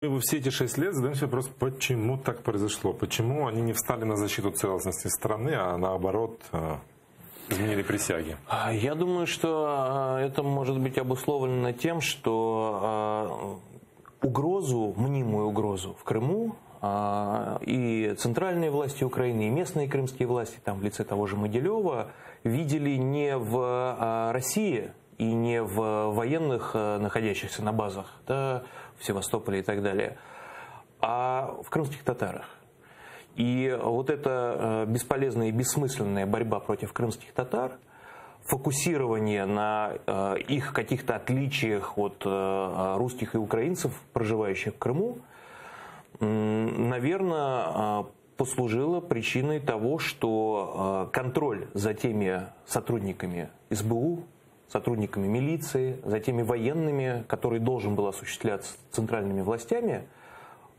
И вы все эти 6 лет задаемся вопрос, почему так произошло? Почему они не встали на защиту целостности страны, а наоборот изменили присяги? Я думаю, что это может быть обусловлено тем, что угрозу, мнимую угрозу в Крыму и центральные власти Украины, и местные крымские власти, там в лице того же Могилева, видели не в России и не в военных, находящихся на базах, да, в Севастополе и так далее, а в крымских татарах. И вот эта бесполезная и бессмысленная борьба против крымских татар, фокусирование на их каких-то отличиях от русских и украинцев, проживающих в Крыму, наверное, послужило причиной того, что контроль за теми сотрудниками СБУ, сотрудниками милиции, за теми военными, который должен был осуществляться центральными властями,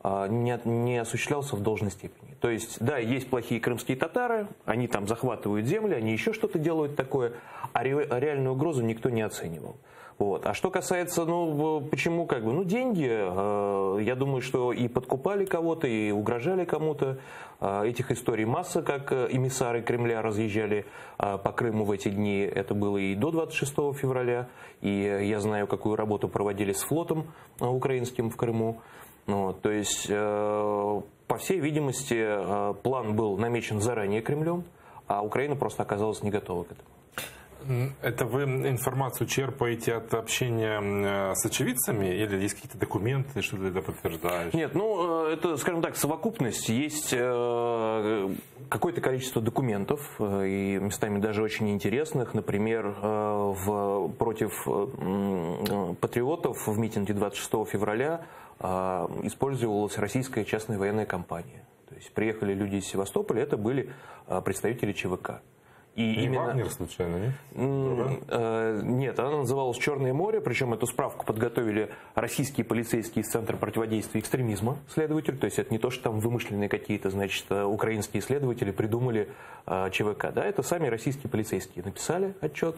не осуществлялся в должной степени. То есть, да, есть плохие крымские татары, они там захватывают земли, они еще что-то делают такое, а реальную угрозу никто не оценивал. Вот. А что касается, ну, почему, как бы, ну, деньги, я думаю, что и подкупали кого-то, и угрожали кому-то. Этих историй масса, как эмиссары Кремля разъезжали по Крыму в эти дни. Это было и до 26 февраля, и я знаю, какую работу проводили с флотом украинским в Крыму. Ну, то есть, по всей видимости, план был намечен заранее Кремлем, а Украина просто оказалась не готова к этому. Это вы информацию черпаете от общения с очевидцами или есть какие-то документы, что это подтверждает? Нет, ну это, скажем так, совокупность. Есть какое-то количество документов, и местами даже очень интересных. Например, против патриотов в митинге 26 февраля использовалась российская частная военная компания. То есть приехали люди из Севастополя, это были представители ЧВК. И именно... Вагнер, случайно, нет? Нет, она называлась «Черное море», причем эту справку подготовили российские полицейские из Центра противодействия экстремизма, следователь, то есть это не то, что там вымышленные какие-то, значит, украинские следователи придумали ЧВК, да, это сами российские полицейские написали отчет,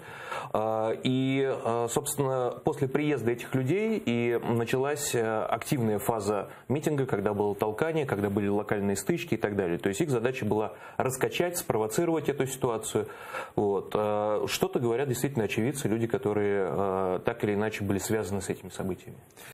и, собственно, после приезда этих людей и началась активная фаза митинга, когда было толкание, когда были локальные стычки и так далее, то есть их задача была раскачать, спровоцировать эту ситуацию. Вот. Что-то говорят действительно очевидцы, люди, которые так или иначе были связаны с этими событиями.